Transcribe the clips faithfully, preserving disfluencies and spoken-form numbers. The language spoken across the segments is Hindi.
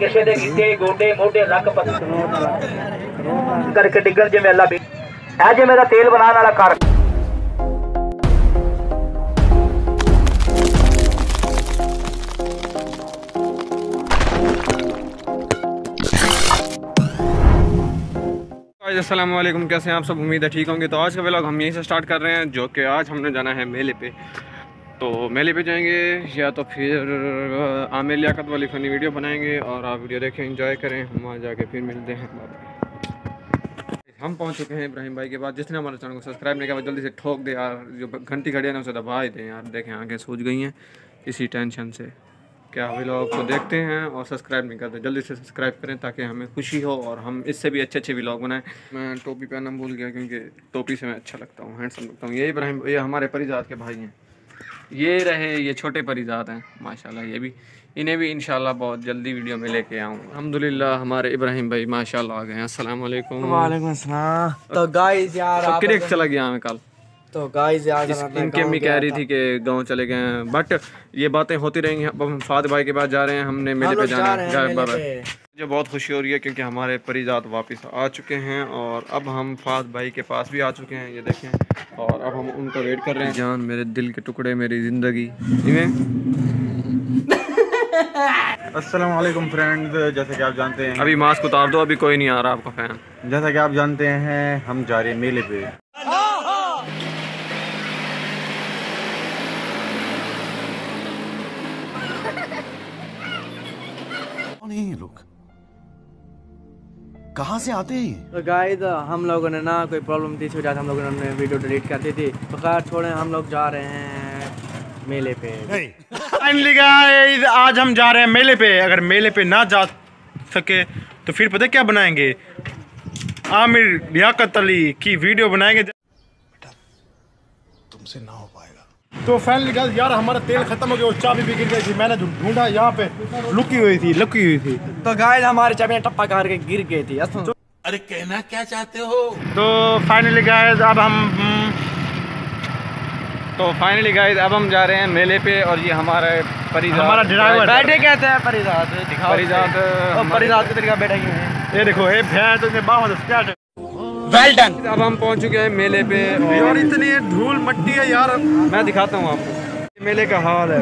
किसी के गिटे गोडे मोढे लक पत्थर करके डिगर जिमें अल्लाह भी है जे मेरा तेल बनाने वाला कार। अस्सलाम वालेकुम, कैसे हैं आप सब? उम्मीद है ठीक होंगे। तो आज का व्लॉग हम यहीं से स्टार्ट कर रहे हैं, जो कि आज हमने जाना है मेले पे। तो मेले पे जाएंगे या तो फिर आमिर लियाकत वाली फ़नी वीडियो बनाएंगे और आप वीडियो देखें, एंजॉय करें। हम वहाँ जाके फिर मिलते हैं। हम पहुँच चुके हैं इब्राहिम भाई के बाद। जिसने हमारे चैनल को सब्सक्राइब नहीं किया जल्दी से ठोक दे यार, जो घंटी घड़ियाँ ना उसे दबा ही दें यार। देखें आँखें सूझ गई हैं इसी टेंशन से। क्या व्लॉग को देखते हैं और सब्सक्राइब नहीं करते, जल्दी से सब्सक्राइब करें ताकि हमें खुशी हो और हम इससे भी अच्छे अच्छे व्लॉग बनाएं। मैं टोपी पहनना भूल गया क्योंकि टोपी से मैं अच्छा लगता हूँ, हैंडसम लगता हूँ। ये इब्राहिम, ये हमारे परिजात के भाई हैं। ये रहे, ये छोटे परिजात हैं माशाल्लाह। ये भी, इन्हें भी इंशाल्लाह बहुत जल्दी वीडियो में लेके आऊँगा। अल्हम्दुलिल्लाह हमारे इब्राहिम भाई माशाल्लाह आ गए हैं। अस्सलाम वालेकुम। वालेकुम अस्सलाम। तो गाइस यार क्रिकेट चला गया हमें कल। तो गाइस यार इनके अम्मी कह रही थी कि गांव चले गए हैं, बट ये बातें होती रहेंगी। अब हम फाद भाई के पास जा रहे हैं, हमने मेले पे जाना है। मुझे बहुत खुशी हो रही है क्योंकि हमारे परिजात वापस आ चुके हैं और अब हम फाद भाई के पास भी आ चुके हैं, ये देखें। और अब हम उनका वेट कर रहे हैं। जान मेरे दिल के टुकड़े, मेरी जिंदगी। अस्सलाम वालेकुम फ्रेंड्स, जैसा कि आप जानते हैं, अभी मास्क उतार दो, अभी कोई नहीं आ रहा आपका फैन। जैसा कि आप जानते हैं हम जा रहे हैं मेले पे। नहीं लोग कहाँ से आते हैं? तो गाइस हम लोगों ने ना कोई प्रॉब्लम थी, इस वजह से हम लोगों ने वीडियो डिलीट कर दी थी। तो खैर छोड़ें, हम लोग जा रहे हैं मेले पे। फाइनली गाइस आज हम जा रहे हैं मेले पे। अगर मेले पे ना जा सके तो फिर पता क्या बनाएंगे? आमिर लियाकत अली की वीडियो बनाएंगे। बेटा तुमसे ना हो पाएगा। तो फाइनली गाइस यार हमारा तेल खत्म हो गया और चाबी भी गिर गई थी। मैंने ढूंढा यहाँ पे, लुकी हुई थी लुकी हुई थी तो गाइस हमारी चाबी टप्पा कार के गिर गई थी। अरे कहना क्या चाहते हो? तो फाइनली गाइस अब हम तो फाइनली गाइस अब हम जा रहे हैं मेले पे। और ये हमारे परिजात, हमारा ड्राइवर बैठे कहते हैं परिजात दिखाओ। परिजात परिजात के तरीका बैठे हुए हैं, ये देखो ये भैंस उसके बाहर स्टार्ट। Well done. अब हम पहुंच चुके हैं मेले पे और इतनी धूल मट्टी है यार। मैं दिखाता हूं आपको मेले का हाल है।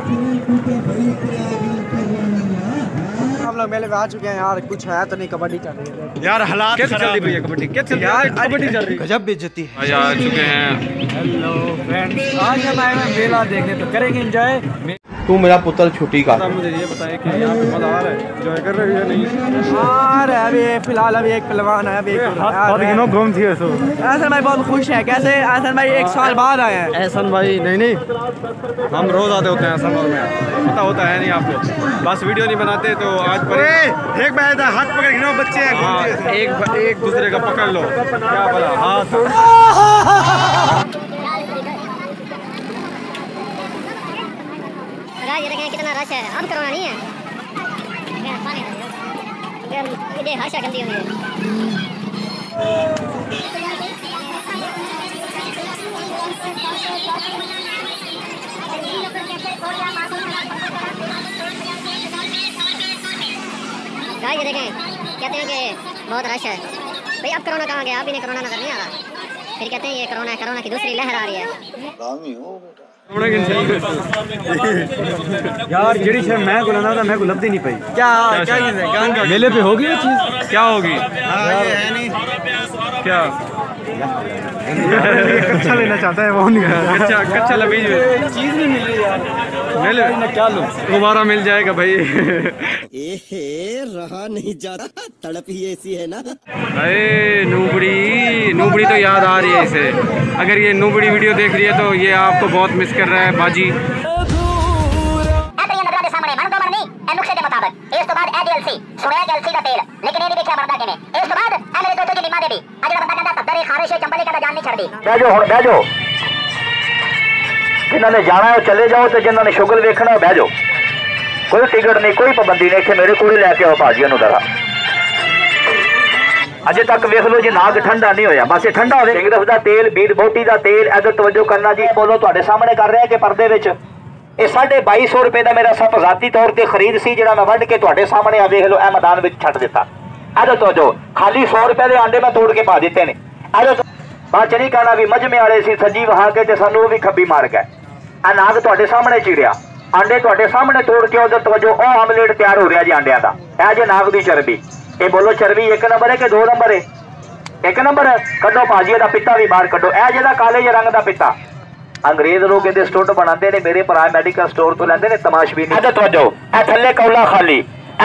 हम लोग मेले पे आ चुके हैं यार, कुछ है तो नहीं। कबड्डी चल रही है यार, हालात कैसे चल रही है? कबड्डी कैसे यार, कबड्डी चल रही है, गजब बेइज्जती है। आ चुके हैं। हेलो फ्रेंड्स, आज हम आए हैं मेला देखने, तो करेंगे एंजॉय। तू मेरा पुत्र छुट्टी का। मुझे ये बताएं कि यहाँ पे मजा आ रहा है, एंजॉय कर रहे हो या नहीं? आ रहा है अभी फिलहाल। अभी एक पहलवान है, अभी एक और इनो घूम थी। सो एहसन भाई बहुत खुश है। कैसे एहसन भाई? एक साल बाद आए हैं एहसन भाई। नहीं नहीं हम रोज आते होते हैं एहसन और में, पता होता है नहीं आपको, बस वीडियो नहीं बनाते। तो आज पर एक बैठ हाथ पकड़ घिनो बच्चे हैं, एक एक दूसरे का पकड़ लो, क्या बोला हाथ। कितना रश है, अब करवाना नहीं है। हर्षा गलती हो गई। देखें कहते हैं कि बहुत रश है भाई, अब कोरोना कहाँ गया? अभी नहीं कोरोना नजर नहीं आ रहा, फिर कहते हैं ये कोरोना कोरोना की दूसरी लहर आ रही है। यार जड़ी शे मैं को लाना था, मैं को लभदी नहीं पाई। क्या क्या चीज़ है मेले पे होगी? ये चीज़ क्या होगी? क्या कच्चा लेना चाहता है वो नहीं है, कच्चा कच्चा लबीज चीज़ नहीं मिल रही यार मेले में। क्या लो दोबारा मिल जाएगा भाई। ए रहा नहीं जाता, तड़प ही ऐसी है ना। अरे नूबड़ी नूबड़ी तो याद आ रही है इसे। अगर ये नूबड़ी वीडियो देख रही है तो ये आपको बहुत मिस कर रहा है बाजी। जिन्होंने जाना है चले जाओ, तो जिन्होंने शुगर देखना है बह जाओ। कोई टिकट नहीं, कोई पाबंदी नहीं। इतने मेरे को ही लैके आओ भाजिया नूं जरा। अजे तक वेख लो जी, नाग ठंडा नहीं होया, बस ठंडा हो। सिंगरफ का तेल, बीड़ बोटी का तेल, अगर तवज्जो करना जी। बोलो, तुहाडे सामने कर रहे हैं कि पर्दे विच ये साढ़े बई सौ रुपए का मेरा सप जाती तौर पर खरीद सी, जो मैं वढ़ के तुहाडे सामने आ देख लो ए मैदान में छट दिता। आज तो जो खाली सौ रुपए के आंडे मैं तोड़ के पा दिते ने। आज बात नहीं कहना भी मजमे वाले से सज्जी वहा के सानू भी खब्बी मार गए। अनाज तुहाडे सामने चिड़िया, आंडे तुहाडे सामने तोड़ के उधर तवज्जो। ओ आमलेट तैयार हो रहा जी आंडिया का। ए जे नाग की चर्बी, ये बोलो चर्बी एक नंबर है कि दो नंबर है? एक नंबर है। कड्डो भाजी का पिता भी बाहर कड्डो। ए जेदा काले जे रंग का पिता अंग्रेज लोग ये स्टोर बनाते ने मेरे भरा, मेडिकल स्टोर तो लैंदे ने। तमाशबीन इधर तवज्जो, ए थले कौला खाली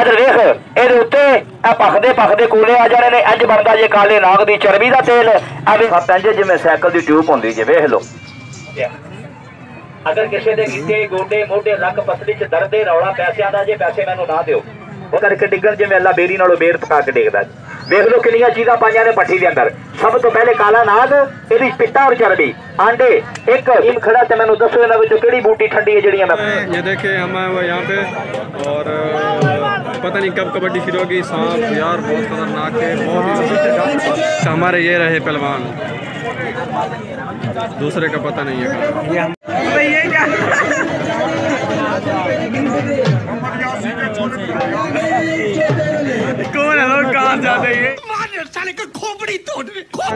इधर देख, ये उत्ते पखदे पखदे कोले आ जाने ने। अज बनता जे काले नाग की चर्बी का तेल। अभी जिमें सैकल की ट्यूब होंगी जी, वेख लो। अगर किसी के गिटे गोडे मोढे लक पतली च दर्द रौला पैसा का जे पैसे मैनू ना दो करके डिगन जिमें अल्लाह बेरी नालों बेर पका के डिगदा। देख लो किनिया चीज़ा पाइया ने भट्ठी के अंदर। सब तो पहले काला नाग, ये पिट्टा और चर्बी, आंडे। एक टीम खड़ा तो मैंने दसो इन्होंने जो केड़ी बूटी ठंडी है जी। मैं ये देखे हम यहाँ पे और पता नहीं कब कबड्डी शुरू होगी। सांप यार बहुत खतरनाक है, बहुत। हमारे ये रहे पहलवान, दूसरे का पता नहीं है।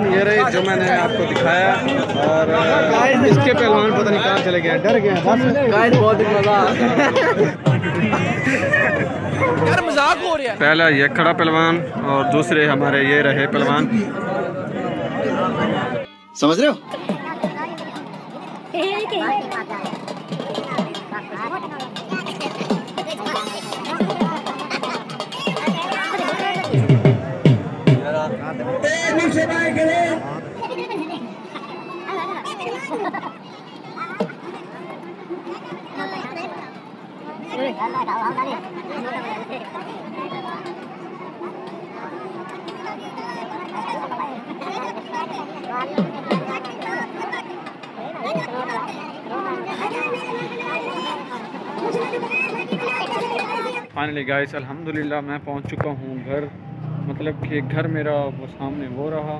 ये रही जो मैंने आपको दिखाया। और इसके पहलवान पता नहीं कहाँ चले गए, डर गए। बहुत मजा मजाक हो रहा है। पहला ये खड़ा पहलवान और दूसरे हमारे ये रहे पहलवान, समझ रहे हो। फाइनली गाइस अल्हम्दुलिल्लाह मैं पहुंच चुका हूं घर। मतलब कि घर मेरा वो सामने वो रहा।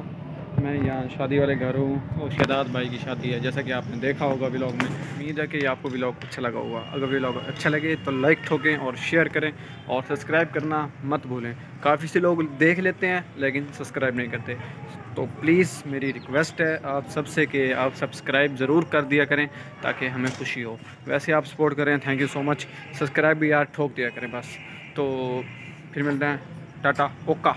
मैं यहाँ शादी वाले घर हूँ और शहदाद भाई की शादी है, जैसा कि आपने देखा होगा व्लॉग में। उम्मीद है कि आपको व्लॉग अच्छा लगा होगा। अगर व्लॉग अच्छा लगे तो लाइक ठोकें और शेयर करें और सब्सक्राइब करना मत भूलें। काफ़ी से लोग देख लेते हैं लेकिन सब्सक्राइब नहीं करते, तो प्लीज़ मेरी रिक्वेस्ट है आप सबसे कि आप सब्सक्राइब ज़रूर कर दिया करें ताकि हमें खुशी हो। वैसे आप सपोर्ट करें, thank you so much. Subscribe भी यार ठोक दिया करें बस। तो फिर मिलते हैं, टाटा ओका।